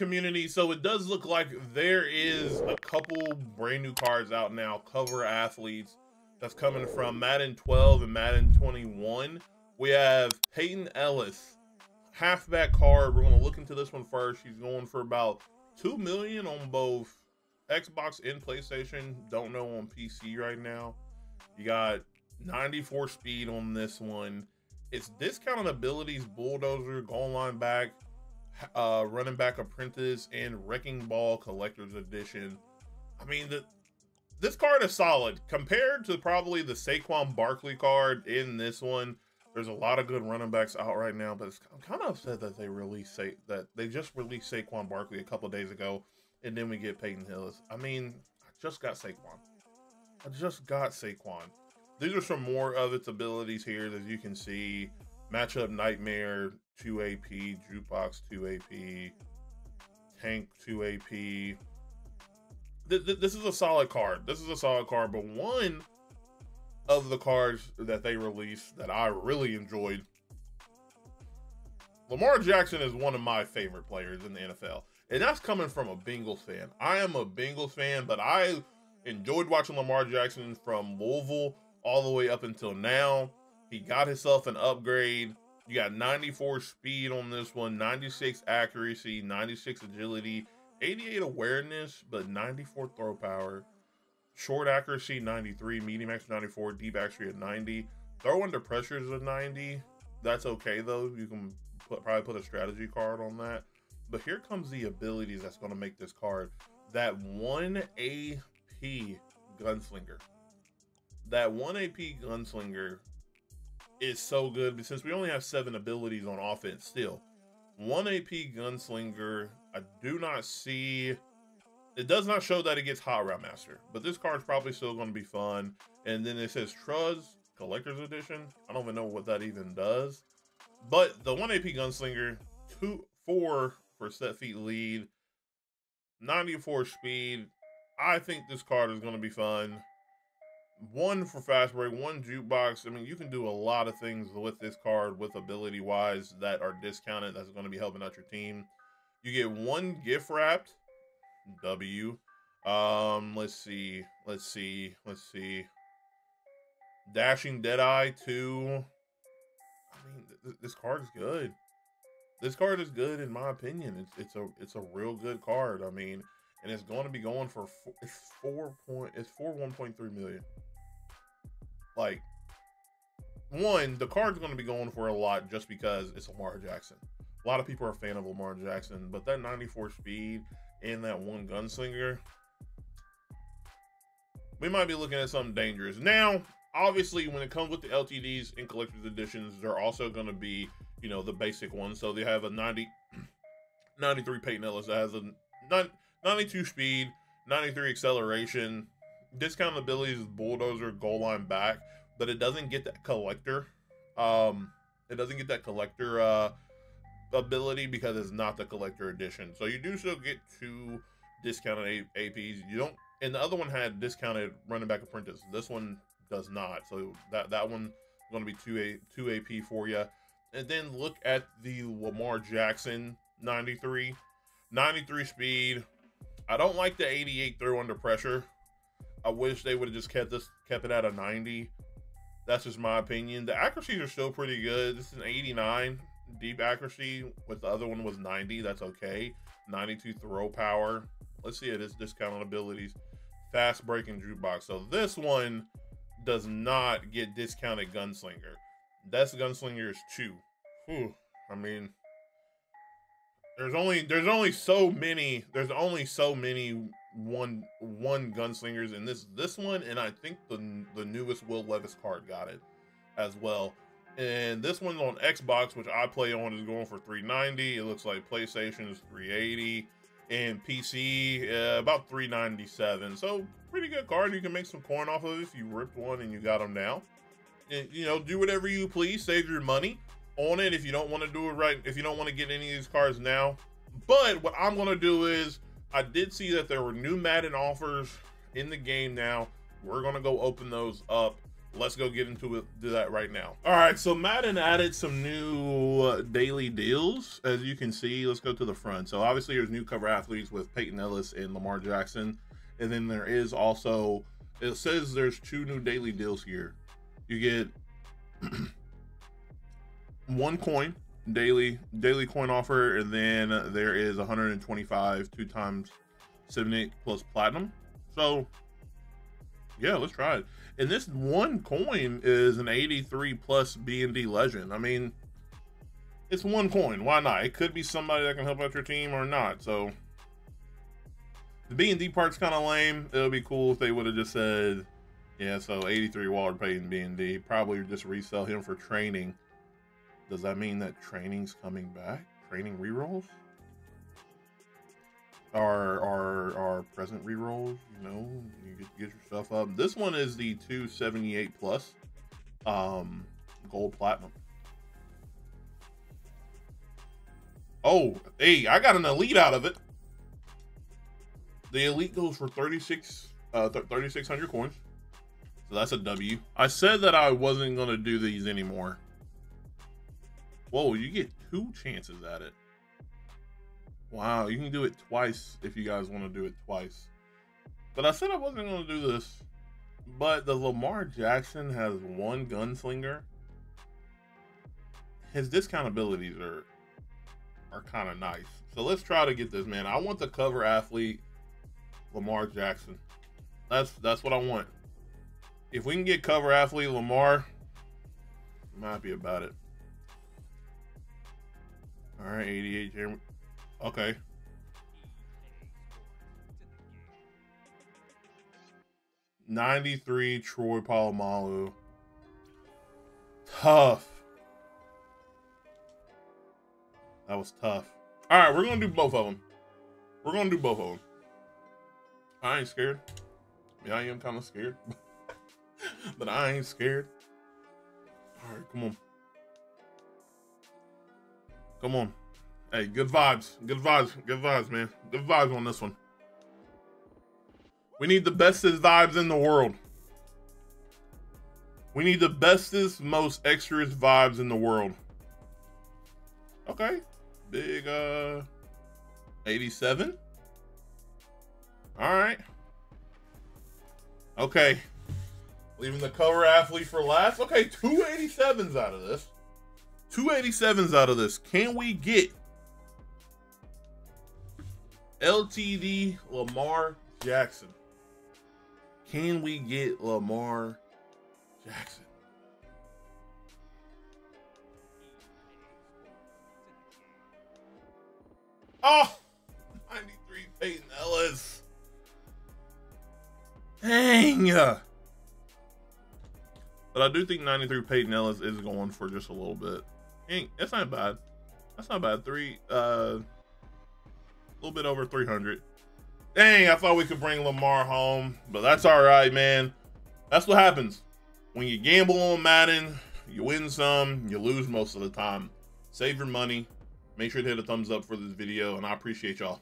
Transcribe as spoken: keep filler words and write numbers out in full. community. So it does look like there is a couple brand new cards out now, cover athletes, that's coming from Madden twelve and Madden twenty-one. We have Peyton Ellis, halfback card. We're going to look into this one first. She's going for about two million dollars on both Xbox and PlayStation. Don't know on P C right now. You got ninety-four speed on this one. It's discounted abilities, bulldozer, goal line back, uh, running back apprentice, and wrecking ball collector's edition. I mean, the, this card is solid compared to probably the Saquon Barkley card in this one. There's a lot of good running backs out right now, but it's, I'm kind of upset that they released Sa that they just released Saquon Barkley a couple of days ago, and then we get Peyton Ellis. I mean, I just got Saquon. I just got Saquon. These are some more of its abilities here that you can see. Matchup Nightmare, two A P, Jukebox, two A P, Tank, two A P. Th th this is a solid card. This is a solid card, but one of the cards that they released that I really enjoyed. Lamar Jackson is one of my favorite players in the N F L, and that's coming from a Bengals fan. I am a Bengals fan, but I enjoyed watching Lamar Jackson from Louisville all the way up until now. He got himself an upgrade. You got ninety-four speed on this one, ninety-six accuracy, ninety-six agility, eighty-eight awareness, but ninety-four throw power. Short accuracy, ninety-three, medium accuracy, ninety-four, deep accuracy at ninety. Throw under pressure is a ninety. That's okay though. You can put, probably put a strategy card on that. But here comes the abilities that's gonna make this card. That one A P gunslinger. That one A P gunslinger is so good, but since we only have seven abilities on offense still, one A P gunslinger, I do not see, it does not show that it gets hot route master, but this card's probably still going to be fun. And then it says Truz collector's edition. I don't even know what that even does, but the one A P gunslinger, two four for set feet lead, ninety-four speed. I think this card is going to be fun. One for fast break, one jukebox. I mean, you can do a lot of things with this card with ability wise that are discounted. That's going to be helping out your team. You get one gift wrapped. W. Um, let's see. Let's see. Let's see. Dashing Deadeye, two. I mean, th this card is good. This card is good in my opinion. It's it's a it's a real good card. I mean, and it's going to be going for four, it's four point it's four one point three million. Like, one, the card's going to be going for a lot just because it's Lamar Jackson. A lot of people are a fan of Lamar Jackson, but that ninety-four speed and that one gunslinger, we might be looking at something dangerous. Now, obviously, when it comes with the L T Ds and collector's editions, they're also going to be, you know, the basic ones. So they have a ninety, ninety-three Peyton Ellis that has a ninety-two speed, ninety-three acceleration, discount abilities, bulldozer, goal line back, but it doesn't get that collector. Um, it doesn't get that collector uh, ability because it's not the collector edition. So you do still get two discounted A Ps. You don't, and the other one had discounted running back apprentice. This one does not. So that that one's going to be two A P for you. And then look at the Lamar Jackson ninety-three. ninety-three speed. I don't like the eighty-eight throw under pressure. I wish they would have just kept this, kept it at a ninety. That's just my opinion. The accuracies are still pretty good. This is an eighty-nine deep accuracy, with the other one was ninety. That's okay. ninety-two throw power. Let's see it is discounted abilities, fast break and jukebox. So this one does not get discounted gunslinger. That's gunslinger is two. Whew. I mean, There's only there's only so many there's only so many one one gunslingers in this this one, and I think the the newest Will Levis card got it as well. And this one's on Xbox, which I play on, is going for three ninety. It looks like PlayStation is three eighty and P C uh, about three ninety-seven. So pretty good card. You can make some coin off of it if you ripped one and you got them now. And, you know, do whatever you please. Save your money on it if you don't want to do it right, if you don't want to get any of these cards now. But what I'm going to do is, I did see that there were new Madden offers in the game now. We're going to go open those up. Let's go get into that right now. All right, so Madden added some new uh, daily deals. As you can see, let's go to the front. So obviously there's new cover athletes with Peyton Ellis and Lamar Jackson. And then there is also, it says there's two new daily deals here. You get one coin, daily, daily coin offer. And then there is one hundred twenty-five, two times seventy-eight plus platinum. So yeah, let's try it. And this one coin is an eighty-three plus B and D legend. I mean, it's one coin. Why not? It could be somebody that can help out your team or not. So the B and D part's kind of lame. It'll be cool if they would have just said, yeah, so eighty-three Walter Payton B and D. Probably just resell him for training. Does that mean that training's coming back? Training rerolls? Our, our, our present rerolls, you know, you get, get your stuff up. This one is the two seventy-eight plus um, gold platinum. Oh, hey, I got an elite out of it. The elite goes for thirty-six hundred coins. So that's a W. I said that I wasn't going to do these anymore. Whoa, you get two chances at it. Wow, you can do it twice if you guys want to do it twice. But I said I wasn't going to do this. But the Lamar Jackson has one gunslinger. His discount abilities are, are kind of nice. So let's try to get this, man. I want the cover athlete, Lamar Jackson. That's, that's what I want. If we can get cover athlete, Lamar, I'm happy about it. All right, eighty-eight Jeremy. Okay. ninety-three Troy Polamalu. Tough. That was tough. All right, we're going to do both of them. We're going to do both of them. I ain't scared. Yeah, I am kind of scared. But I ain't scared. All right, come on. Come on. Hey, good vibes, good vibes, good vibes, man. Good vibes on this one. We need the bestest vibes in the world. We need the bestest, most extras vibes in the world. Okay, big uh, eighty-seven. All right. Okay, leaving the cover athlete for last. Okay, two eighty-sevens out of this. Two eighty-sevens out of this. Can we get L T D Lamar Jackson? Can we get Lamar Jackson? Oh, ninety-three Peyton Ellis. Dang. But I do think ninety-three Peyton Ellis is going for just a little bit. Dang, that's not bad. That's not bad. Three, uh... a little bit over three hundred. Dang, I thought we could bring Lamar home, but that's all right, man. That's what happens. When you gamble on Madden, you win some, you lose most of the time. Save your money. Make sure to hit a thumbs up for this video, and I appreciate y'all.